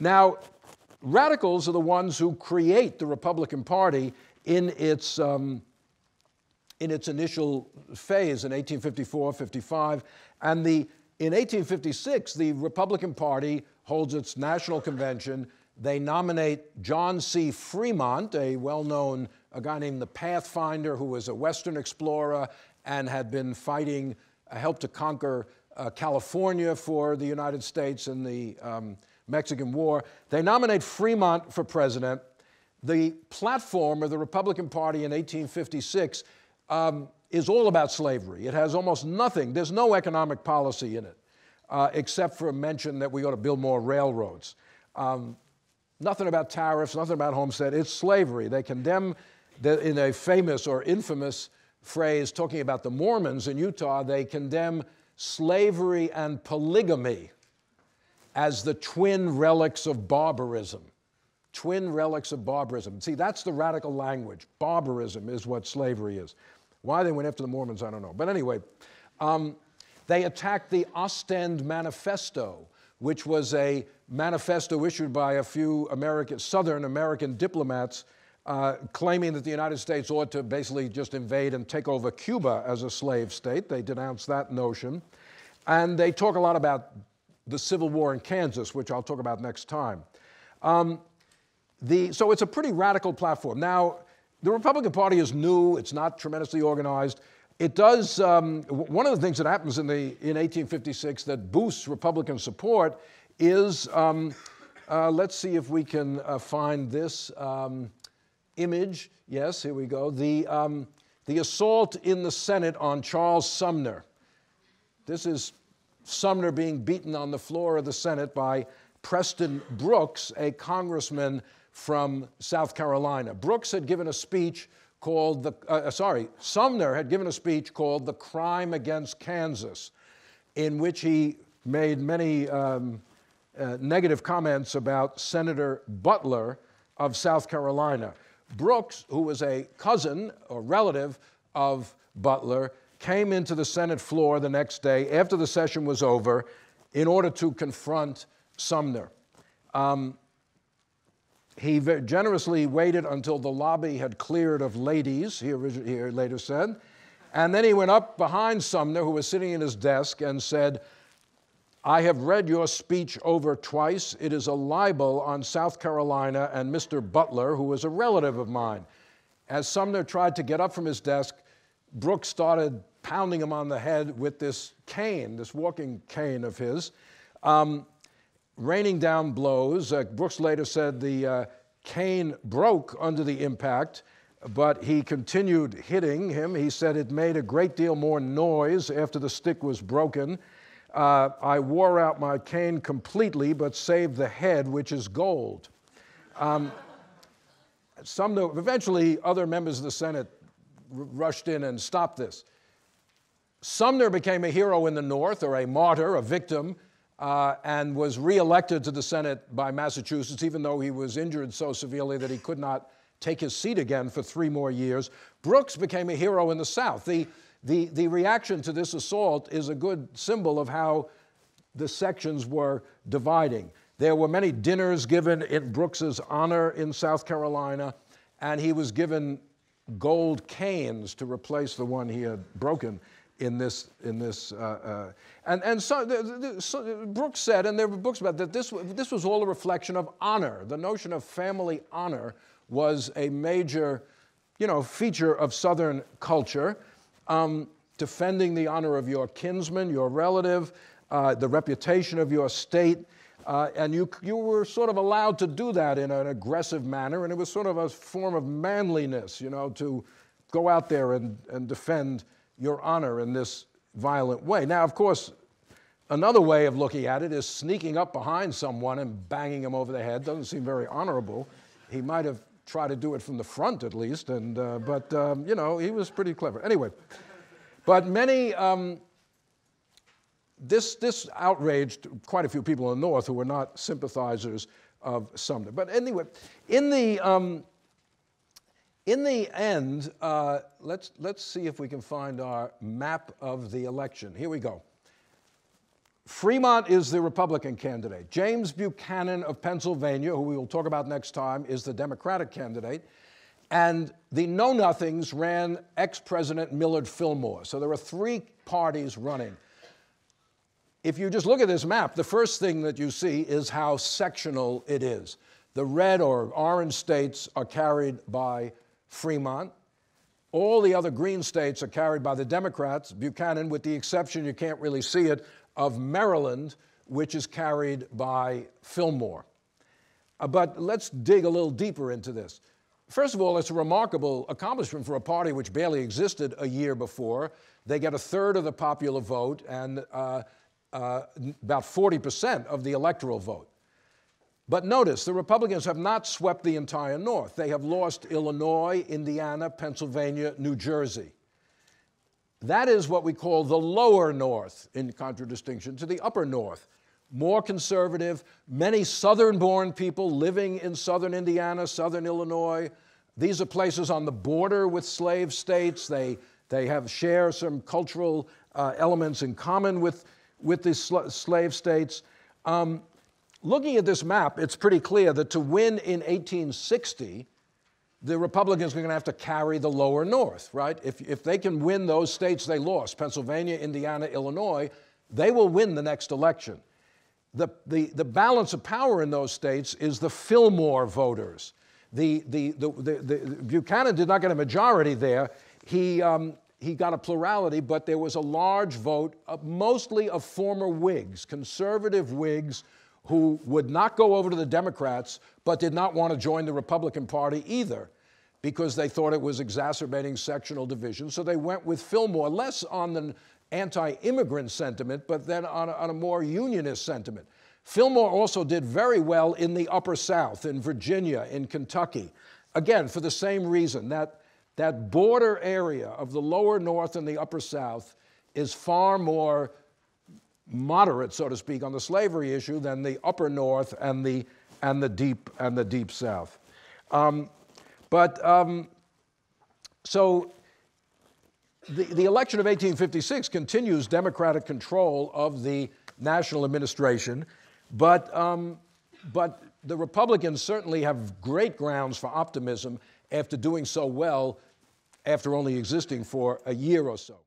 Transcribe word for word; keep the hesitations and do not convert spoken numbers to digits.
Now, radicals are the ones who create the Republican Party in its, um, in its initial phase in eighteen fifty-four, fifty-five. And the, in eighteen fifty-six, the Republican Party holds its national convention. They nominate John C. Fremont, a well-known, a guy named the Pathfinder, who was a Western explorer and had been fighting, uh, helped to conquer uh, California for the United States in the um, Mexican War. They nominate Fremont for president. The platform of the Republican Party in eighteen fifty-six um, is all about slavery. It has almost nothing. There's no economic policy in it, uh, except for a mention that we ought to build more railroads. Um, nothing about tariffs, nothing about homestead. It's slavery. They condemn, the, in a famous or infamous phrase talking about the Mormons in Utah, they condemn slavery and polygamy as the twin relics of barbarism. Twin relics of barbarism. See, that's the radical language. Barbarism is what slavery is. Why they went after the Mormons, I don't know. But anyway, um, they attacked the Ostend Manifesto, which was a manifesto issued by a few American, Southern American diplomats uh, claiming that the United States ought to basically just invade and take over Cuba as a slave state. They denounced that notion. And they talk a lot about the Civil War in Kansas, which I'll talk about next time. Um, the, so it's a pretty radical platform. Now, the Republican Party is new. It's not tremendously organized. It does, um, one of the things that happens in, the, in eighteen fifty-six that boosts Republican support is, um, uh, let's see if we can uh, find this um, image. Yes, here we go. The, um, the assault in the Senate on Charles Sumner. This is Sumner being beaten on the floor of the Senate by Preston Brooks, a congressman from South Carolina. Brooks had given a speech called the, uh, sorry, Sumner had given a speech called The Crime Against Kansas, in which he made many um, uh, negative comments about Senator Butler of South Carolina. Brooks, who was a cousin or relative of Butler, came into the Senate floor the next day after the session was over in order to confront Sumner. Um, he very generously waited until the lobby had cleared of ladies, he, he later said, and then he went up behind Sumner, who was sitting at his desk, and said, "I have read your speech over twice. It is a libel on South Carolina and Mister Butler, who was a relative of mine." As Sumner tried to get up from his desk, Brooks started pounding him on the head with this cane, this walking cane of his, um, raining down blows. Uh, Brooks later said the uh, cane broke under the impact, but he continued hitting him. He said it made a great deal more noise after the stick was broken. Uh, "I wore out my cane completely, but saved the head, which is gold." Um, some, eventually, other members of the Senate rushed in and stopped this. Sumner became a hero in the North, or a martyr, a victim, uh, and was reelected to the Senate by Massachusetts, even though he was injured so severely that he could not take his seat again for three more years. Brooks became a hero in the South. The, the, the reaction to this assault is a good symbol of how the sections were dividing. There were many dinners given in Brooks's honor in South Carolina, and he was given gold canes to replace the one he had broken in this, in this, uh, uh, and, and so, the, the, so Brooks said, and there were books about that, this, this was all a reflection of honor. The notion of family honor was a major, you know, feature of Southern culture, um, defending the honor of your kinsman, your relative, uh, the reputation of your state, uh, and you, you were sort of allowed to do that in an aggressive manner, and it was sort of a form of manliness, you know, to go out there and, and defend your honor in this violent way. Now, of course, another way of looking at it is sneaking up behind someone and banging him over the head. Doesn't seem very honorable. He might have tried to do it from the front, at least, and, uh, but, um, you know, he was pretty clever. Anyway, but many, um, this, this outraged quite a few people in the North who were not sympathizers of Sumner. But anyway, in the, um, In the end, uh, let's, let's see if we can find our map of the election. Here we go. Fremont is the Republican candidate. James Buchanan of Pennsylvania, who we will talk about next time, is the Democratic candidate. And the Know-Nothings ran ex-President Millard Fillmore. So there are three parties running. If you just look at this map, the first thing that you see is how sectional it is. The red or orange states are carried by Fremont. All the other green states are carried by the Democrats, Buchanan, with the exception, you can't really see it, of Maryland, which is carried by Fillmore. Uh, but let's dig a little deeper into this. First of all, it's a remarkable accomplishment for a party which barely existed a year before. They get a third of the popular vote and uh, uh, about forty percent of the electoral vote. But notice, the Republicans have not swept the entire North. They have lost Illinois, Indiana, Pennsylvania, New Jersey. That is what we call the lower North, in contradistinction to the upper North. More conservative, many southern-born people living in southern Indiana, southern Illinois. These are places on the border with slave states. They, they have share some cultural uh, elements in common with, with the sl slave states. Um, Looking at this map, it's pretty clear that to win in eighteen sixty, the Republicans are going to have to carry the lower North, right? If, if they can win those states they lost, Pennsylvania, Indiana, Illinois, they will win the next election. The, the, the balance of power in those states is the Fillmore voters. The, the, the, the, the, the Buchanan did not get a majority there. He, um, he got a plurality, but there was a large vote, of, mostly of former Whigs, conservative Whigs, who would not go over to the Democrats, but did not want to join the Republican Party either, because they thought it was exacerbating sectional division. So they went with Fillmore, less on the anti-immigrant sentiment, but then on a, on a more unionist sentiment. Fillmore also did very well in the Upper South, in Virginia, in Kentucky. Again, for the same reason, that, that border area of the lower North and the Upper South is far more moderate, so to speak, on the slavery issue than the upper North and the and the deep and the deep South. Um, but um, so the the election of eighteen fifty-six continues Democratic control of the national administration, but um, but the Republicans certainly have great grounds for optimism after doing so well, after only existing for a year or so.